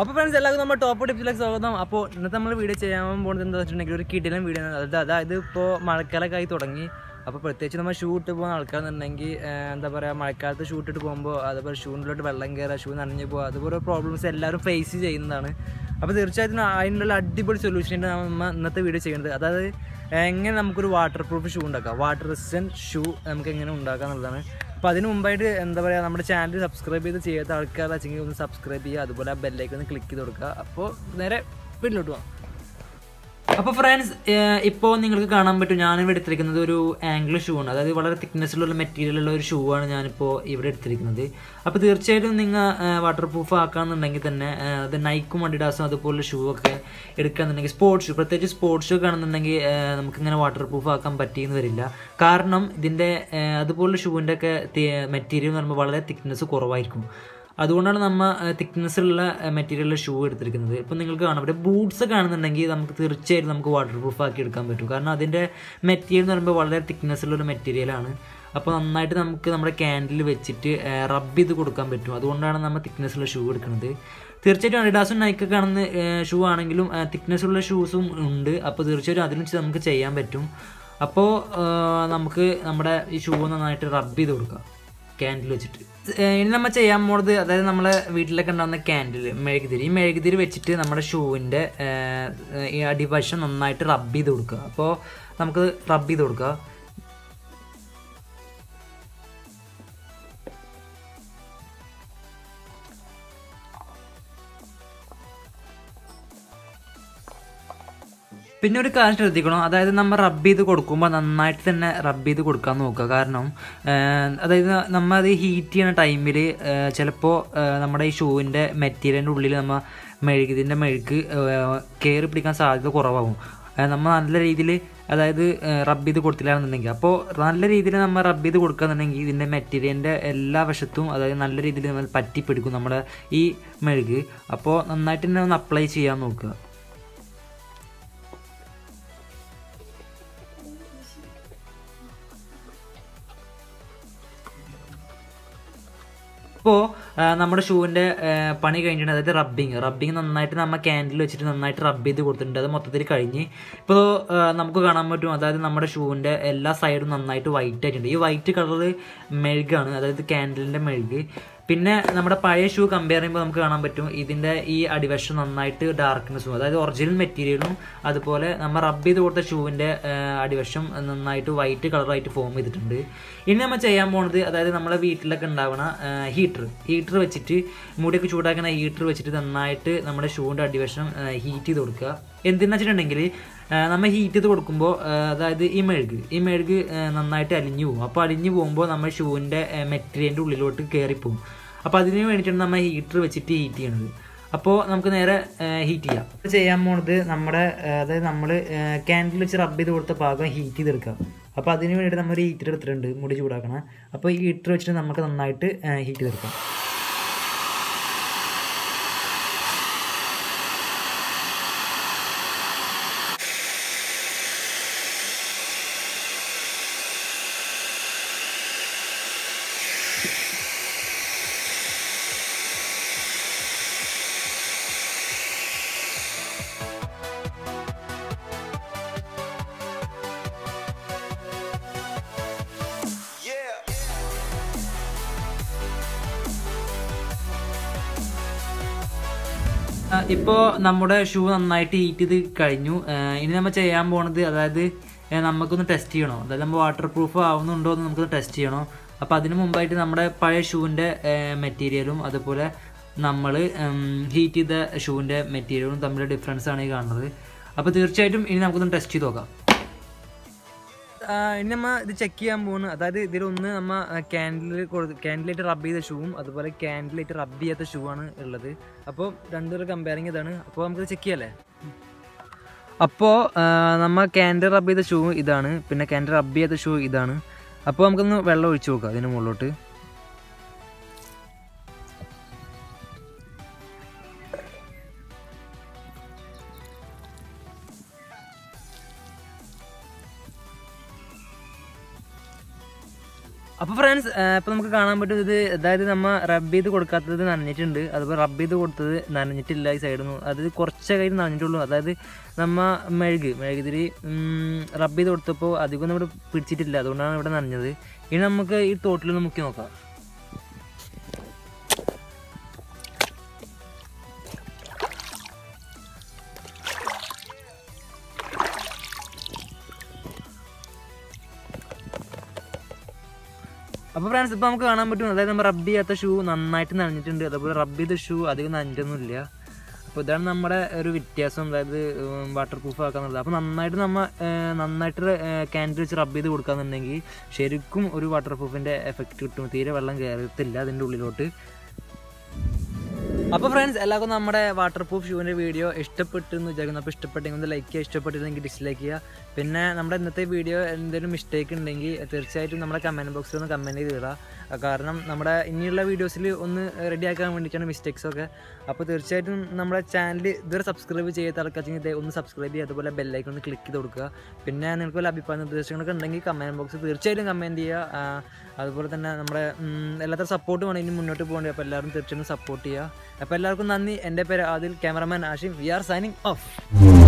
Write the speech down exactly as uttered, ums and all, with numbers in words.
അപ്പോൾ ഫ്രണ്ട്സ് എല്ലാവർക്കും നമ്മുടെ ടോപ്പ് ടിപ്സിലേക്ക് സ്വാഗതം. അപ്പോൾ ഇന്നത്തെ നമ്മൾ വീഡിയോ ചെയ്യാൻ പോകുന്നത് എന്താണെന്ന് വെച്ചിട്ടുണ്ടെങ്കിൽ ഒരു കിടിലൻ വീഡിയോ ആണ്. അത് അതായത് ഇപ്പോൾ മഴക്കാലൊക്കെ ആയി തുടങ്ങി. അപ്പോൾ പ്രത്യേകിച്ച് നമ്മൾ ഷൂ ഇട്ട് പോകുന്ന ആൾക്കാരെന്നുണ്ടെങ്കിൽ എന്താ പറയുക, മഴക്കാലത്ത് ഷൂ ഇട്ടിട്ട് പോകുമ്പോൾ അതേപോലെ ഷൂവിലോട്ട് വെള്ളം കയറുക, ഷൂ നനഞ്ഞു പോകുക, അതുപോലെ പ്രോബ്ലംസ് എല്ലാവരും ഫേസ് ചെയ്യുന്നതാണ്. അപ്പോൾ തീർച്ചയായിട്ടും അതിനുള്ള അടിപൊളി സൊല്യൂഷനായിട്ട് നമ്മൾ ഇന്നത്തെ വീഡിയോ ചെയ്യുന്നത്. അതായത് എങ്ങനെ നമുക്കൊരു വാട്ടർ പ്രൂഫ് ഷൂ ഉണ്ടാക്കാം, വാട്ടർ റെസിസ്റ്റൻറ്റ് ഷൂ നമുക്ക് എങ്ങനെ ഉണ്ടാക്കുക എന്നുള്ളതാണ്. അപ്പോൾ അതിന് മുമ്പായിട്ട് എന്താ പറയുക, നമ്മുടെ ചാനൽ സബ്സ്ക്രൈബ് ചെയ്ത് ചെയ്യാത്ത ആൾക്കാർ വെച്ചെങ്കിൽ ഒന്ന് സബ്സ്ക്രൈബ് ചെയ്യുക, അതുപോലെ ആ ബെല്ലേക്ക് ഒന്ന് ക്ലിക്ക് ചെയ്ത് കൊടുക്കുക. അപ്പോൾ നേരെ വീട്ടിലോട്ട് പോകാം. അപ്പോൾ ഫ്രണ്ട്സ് ഇപ്പോൾ നിങ്ങൾക്ക് കാണാൻ പറ്റും ഞാനിവിടെ എടുത്തിരിക്കുന്നത് ഒരു ആംഗിൾ ഷൂ ആണ്. അതായത് വളരെ തിക്നെസ്സിലുള്ള മെറ്റീരിയലുള്ള ഒരു ഷൂ ആണ് ഞാനിപ്പോൾ ഇവിടെ എടുത്തിരിക്കുന്നത്. അപ്പോൾ തീർച്ചയായിട്ടും നിങ്ങൾ വാട്ടർ പ്രൂഫ് ആക്കുകയെന്നുണ്ടെങ്കിൽ തന്നെ അത് നൈക്കും അഡിഡാസും അതുപോലുള്ള ഷൂ ഒക്കെ എടുക്കുകയെന്നുണ്ടെങ്കിൽ സ്പോർട്സ് ഷൂ, പ്രത്യേകിച്ച് സ്പോർട്സ് ഷൂ ആണെന്നുണ്ടെങ്കിൽ നമുക്കിങ്ങനെ വാട്ടർ പ്രൂഫ് ആക്കാൻ പറ്റിയെന്ന് വരില്ല. കാരണം ഇതിൻ്റെ അതുപോലുള്ള ഷൂവിൻ്റെ ഒക്കെ മെറ്റീരിയൽ എന്ന് പറയുമ്പോൾ വളരെ തിക്നെസ് കുറവായിരിക്കും. അതുകൊണ്ടാണ് നമ്മൾ തിക്നെസ്സുള്ള മെറ്റീരിയലുള്ള ഷൂ എടുത്തിരിക്കുന്നത്. ഇപ്പം നിങ്ങൾക്ക് കാണാം ഇവിടെ ബൂട്ട്സ് കാണുന്നുണ്ടെങ്കിൽ നമുക്ക് തീർച്ചയായിട്ടും നമുക്ക് വാട്ടർ പ്രൂഫ് ആക്കി എടുക്കാൻ പറ്റും. കാരണം അതിൻ്റെ മെറ്റീരിയൽ എന്ന് പറയുമ്പോൾ വളരെ തിക്നെസ്സുള്ളൊരു മെറ്റീരിയലാണ്. അപ്പോൾ നന്നായിട്ട് നമുക്ക് നമ്മുടെ ക്യാൻഡിൽ വെച്ചിട്ട് റബ്ബ് ചെയ്ത് കൊടുക്കാൻ പറ്റും. അതുകൊണ്ടാണ് നമ്മൾ തിക്നെസ്സുള്ള ഷൂ എടുക്കുന്നത്. തീർച്ചയായിട്ടും അഡിഡാസും നൈക്കൊക്കെ കാണുന്ന ഷൂ ആണെങ്കിലും തിക്നെസ്സുള്ള ഷൂസും ഉണ്ട്. അപ്പോൾ തീർച്ചയായിട്ടും അതിന് വെച്ച് നമുക്ക് ചെയ്യാൻ പറ്റും. അപ്പോൾ നമുക്ക് നമ്മുടെ ഈ ഷൂ നന്നായിട്ട് റബ്ബ് ചെയ്ത് കൊടുക്കാം ക്യാൻഡിൽ വെച്ചിട്ട്. ഇനി നമ്മൾ ചെയ്യാൻ പോകുന്നത്, അതായത് നമ്മളെ വീട്ടിലൊക്കെ ഉണ്ടാകുന്ന ക്യാൻഡിൽ മെഴുകുതിരി, ഈ മെഴുകുതിരി വെച്ചിട്ട് നമ്മുടെ ഷൂവിൻ്റെ ഈ അടിവശം നന്നായിട്ട് റബ്ബ് ചെയ്ത് കൊടുക്കുക. അപ്പോൾ നമുക്ക് റബ്ബ് ചെയ്ത് കൊടുക്കുക. പിന്നെ ഒരു കാര്യം ശ്രദ്ധിക്കണം, അതായത് നമ്മൾ റബ്ബ് ചെയ്ത് കൊടുക്കുമ്പോൾ നന്നായിട്ട് തന്നെ റബ്ബ് ചെയ്ത് കൊടുക്കാൻ നോക്കുക. കാരണം അതായത് നമ്മൾ അത് ഹീറ്റ് ചെയ്യുന്ന ടൈമിൽ ചിലപ്പോൾ നമ്മുടെ ഈ ഷൂവിൻ്റെ മെറ്റീരിയലിൻ്റെ ഉള്ളിൽ നമ്മൾ മെഴുകിതിൻ്റെ മെഴുക്ക് കയറി പിടിക്കാൻ സാധ്യത കുറവാകും നമ്മൾ നല്ല രീതിയിൽ അതായത് റബ്ബ് ചെയ്ത് കൊടുത്തില്ലാന്നുണ്ടെങ്കിൽ. അപ്പോൾ നല്ല രീതിയിൽ നമ്മൾ റബ്ബ് ചെയ്ത് കൊടുക്കുകയെന്നുണ്ടെങ്കിൽ ഇതിൻ്റെ മെറ്റീരിയലിൻ്റെ എല്ലാ വശത്തും അതായത് നല്ല രീതിയിൽ നമ്മൾ പറ്റിപ്പിടിക്കും നമ്മുടെ ഈ മെഴുക്. അപ്പോൾ നന്നായിട്ട് തന്നെ ഒന്ന് അപ്ലൈ ചെയ്യാൻ നോക്കുക. അപ്പോൾ നമ്മുടെ ഷൂവിൻ്റെ പണി കഴിഞ്ഞിട്ടുണ്ട്. അതായത് റബ്ബിങ് റബ്ബിങ് നന്നായിട്ട് നമ്മൾ ക്യാൻഡിൽ വെച്ചിട്ട് നന്നായിട്ട് റബ്ബ് ചെയ്ത് കൊടുത്തിട്ടുണ്ട്. അത് മൊത്തത്തിൽ കഴിഞ്ഞ് ഇപ്പോൾ നമുക്ക് കാണാൻ പറ്റും, അതായത് നമ്മുടെ ഷൂവിൻ്റെ എല്ലാ സൈഡും നന്നായിട്ട് വൈറ്റ് ആയിട്ടുണ്ട്. ഈ വൈറ്റ് കളർ മെഴുകാണ്, അതായത് ക്യാൻഡിലിൻ്റെ മെഴുക്. പിന്നെ നമ്മുടെ പഴയ ഷൂ കമ്പയർ ചെയ്യുമ്പോൾ നമുക്ക് കാണാൻ പറ്റും ഇതിൻ്റെ ഈ അടിവശം നന്നായിട്ട് ഡാർക്ക്നെസ്സും, അതായത് ഒറിജിനൽ മെറ്റീരിയലും അതുപോലെ നമ്മൾ റബ്ബ് ചെയ്ത് കൊടുത്ത ഷൂവിൻ്റെ അടിവശം നന്നായിട്ട് വൈറ്റ് കളറായിട്ട് ഫോം ചെയ്തിട്ടുണ്ട്. ഇനി നമ്മൾ ചെയ്യാൻ പോകുന്നത്, അതായത് നമ്മളെ വീട്ടിലൊക്കെ ഉണ്ടാവുന്ന ഹീറ്റർ ഹീറ്റർ വെച്ചിട്ട് മുടിയൊക്കെ ചൂടാക്കുന്ന ഹീറ്റർ വെച്ചിട്ട് നന്നായിട്ട് നമ്മുടെ ഷൂവിൻ്റെ അടിവശം ഹീറ്റ് ചെയ്ത് കൊടുക്കുക. എന്തെന്ന് വെച്ചിട്ടുണ്ടെങ്കിൽ നമ്മൾ ഹീറ്റ് ചെയ്ത് കൊടുക്കുമ്പോൾ അതായത് ഈ മെഴുക് ഈ മെഴുക് നന്നായിട്ട് അലിഞ്ഞു പോകും. അപ്പോൾ അലിഞ്ഞു പോകുമ്പോൾ നമ്മൾ ഷൂവിൻ്റെ മെറ്റീരിയലിൻ്റെ ഉള്ളിലോട്ട് കയറിപ്പോകും. അപ്പോൾ അതിന് വേണ്ടിയിട്ടാണ് നമ്മൾ ഹീറ്റർ വെച്ചിട്ട് ഹീറ്റ് ചെയ്യണത്. അപ്പോൾ നമുക്ക് നേരെ ഹീറ്റ് ചെയ്യാം. ചെയ്യാൻ പോണത് നമ്മുടെ അതായത് നമ്മൾ ക്യാൻഡിൽ വെച്ച് റബ്ബ് ചെയ്ത് കൊടുത്ത ഭാഗം ഹീറ്റ് ചെയ്തെടുക്കാം. അപ്പോൾ അതിന് വേണ്ടിയിട്ട് നമ്മൾ ഹീറ്റർ എടുത്തിട്ടുണ്ട് മുടി ചൂടാക്കണം. അപ്പോൾ ഈ ഹീറ്റർ വെച്ചിട്ട് നമുക്ക് നന്നായിട്ട് ഹീറ്റ് ചെയ്തെടുക്കാം. ഇപ്പോൾ നമ്മുടെ ഷൂ നന്നായിട്ട് ഹീറ്റ് ചെയ്ത് കഴിഞ്ഞു. ഇനി നമ്മൾ ചെയ്യാൻ പോണത്, അതായത് നമുക്കൊന്ന് ടെസ്റ്റ് ചെയ്യണോ, അതായത് നമ്മൾ വാട്ടർ പ്രൂഫ് ആവുന്നുണ്ടോ എന്ന് നമുക്കൊന്ന് ടെസ്റ്റ് ചെയ്യണോ. അപ്പോൾ അതിന് മുമ്പായിട്ട് നമ്മുടെ പഴയ ഷൂവിൻ്റെ മെറ്റീരിയലും അതുപോലെ നമ്മൾ ഹീറ്റ് ചെയ്ത ഷൂവിൻ്റെ മെറ്റീരിയലും തമ്മിൽ ഡിഫറൻസ് ആണ് ഈ കാണുന്നത്. അപ്പോൾ തീർച്ചയായിട്ടും ഇനി നമുക്കൊന്ന് ടെസ്റ്റ് ചെയ്ത് നോക്കാം. ഇനി നമ്മൾ ഇത് ചെക്ക് ചെയ്യാൻ പോകുന്നു, അതായത് ഇതിലൊന്ന് നമ്മൾ ക്യാൻഡിൽ കൊടുത്ത് ക്യാൻഡിലായിട്ട് റബ്ബ് ചെയ്ത ഷൂവും അതുപോലെ ക്യാൻഡിലായിട്ട് റബ്ബ് ചെയ്യാത്ത ഷൂ ആണ് ഉള്ളത്. അപ്പോൾ രണ്ടുപേരും കമ്പയറിങ് ഇതാണ്. അപ്പോൾ നമുക്കിത് ചെക്ക് ചെയ്യാമല്ലേ. അപ്പോൾ നമ്മൾ ക്യാൻഡിൽ റബ്ബ് ചെയ്ത ഷൂ ഇതാണ്, പിന്നെ ക്യാൻഡിൽ റബ്ബ് ചെയ്യാത്ത ഷൂ ഇതാണ്. അപ്പോൾ നമുക്കൊന്ന് വെള്ളം ഒഴിച്ച് നോക്കാം അതിന് മുകളിലോട്ട്. അപ്പോൾ ഫ്രണ്ട്സ് ഇപ്പോൾ നമുക്ക് കാണാൻ പറ്റുന്നത് അതായത് നമ്മൾ റബ്ബ് ചെയ്ത് കൊടുക്കാത്തത് നനഞ്ഞിട്ടുണ്ട്, അതുപോലെ റബ്ബ് ചെയ്ത് കൊടുത്തത് നനഞ്ഞിട്ടില്ല ഈ സൈഡിൽ നിന്ന്, അത് കുറച്ച് കയ്യിൽ നനഞ്ഞിട്ടുള്ളൂ. അതായത് നമ്മൾ മെഴുക് മെഴുകുതിരി റബ്ബ് ചെയ്ത് കൊടുത്തപ്പോൾ അധികം ഇവിടെ പിടിച്ചിട്ടില്ല, അതുകൊണ്ടാണ് ഇവിടെ നനഞ്ഞത്. ഇനി നമുക്ക് ഈ തോട്ടിലൊന്ന് മുക്കി നോക്കാം. അപ്പോൾ ഫ്രണ്ട്സ് ഇപ്പോൾ നമുക്ക് കാണാൻ പറ്റും അതായത് നമ്മൾ റബ്ബ് ചെയ്യാത്ത ഷൂ നന്നായിട്ട് നനഞ്ഞിട്ടുണ്ട്, അതുപോലെ റബ്ബ് ചെയ്ത ഷൂ അധികം നനഞ്ഞിട്ടൊന്നുമില്ല. അപ്പോൾ ഇതാണ് നമ്മുടെ ഒരു വ്യത്യാസം, അതായത് വാട്ടർ പ്രൂഫ് ആക്കാന്നുള്ളത്. അപ്പോൾ നന്നായിട്ട് നമ്മൾ നന്നായിട്ട് ക്യാൻഡിൽ വെച്ച് റബ്ബ് ചെയ്ത് കൊടുക്കാന്നുണ്ടെങ്കിൽ ശരിക്കും ഒരു വാട്ടർ പ്രൂഫിൻ്റെ എഫക്റ്റ് കിട്ടും, തീരെ വെള്ളം കയറത്തില്ല അതിൻ്റെ ഉള്ളിലോട്ട്. അപ്പോൾ ഫ്രണ്ട്സ് എല്ലാവർക്കും നമ്മുടെ വാട്ടർ പ്രൂഫ് ഷൂവിൻ്റെ വീഡിയോ ഇഷ്ടപ്പെട്ടു എന്ന് വിചാരിക്കുന്നു. അപ്പോൾ ഇഷ്ടപ്പെട്ടെങ്കിൽ ഒന്ന് ലൈക്ക് ചെയ്യുക, ഇഷ്ടപ്പെട്ടില്ലെങ്കിൽ ഡിസ്ലൈക്ക് ചെയ്യുക. പിന്നെ നമ്മുടെ ഇന്നത്തെ വീഡിയോ എന്തെങ്കിലും മിസ്റ്റേക്ക് ഉണ്ടെങ്കിൽ തീർച്ചയായിട്ടും നമ്മുടെ കമൻറ്റ് ബോക്സിൽ ഒന്ന് കമൻറ്റ് ചെയ്ത് ഇടുക, കാരണം നമ്മുടെ ഇനിയുള്ള വീഡിയോസിൽ ഒന്ന് റെഡിയാക്കാൻ വേണ്ടിയിട്ടാണ് മിസ്റ്റേക്സൊക്കെ. അപ്പോൾ തീർച്ചയായിട്ടും നമ്മുടെ ചാനൽ ഇതുവരെ സബ്സ്ക്രൈബ് ചെയ്യാത്ത ആൾക്കാച്ചെങ്കിൽ ഇതേ ഒന്ന് സബ്സ്ക്രൈബ് ചെയ്യുക, അതുപോലെ ബെല്ലൈക്കൺ ഒന്ന് ക്ലിക്ക് ചെയ്ത് കൊടുക്കുക. പിന്നെ നിങ്ങൾക്ക് വല്ല അഭിപ്രായ നിർദ്ദേശങ്ങളൊക്കെ ഉണ്ടെങ്കിൽ കമൻറ്റ് ബോക്സിൽ തീർച്ചയായിട്ടും കമൻറ്റ് ചെയ്യുക. അതുപോലെ തന്നെ നമ്മുടെ എല്ലാത്തരം സപ്പോർട്ട് വേണം ഇനി മുന്നോട്ട് പോകേണ്ടത്. അപ്പോൾ എല്ലാവരും തീർച്ചയായിട്ടും സപ്പോർട്ട് ചെയ്യുക. അപ്പോൾ എല്ലാവർക്കും നന്ദി. എൻ്റെ പേര് Adil, cameraman Ashim. We are signing of.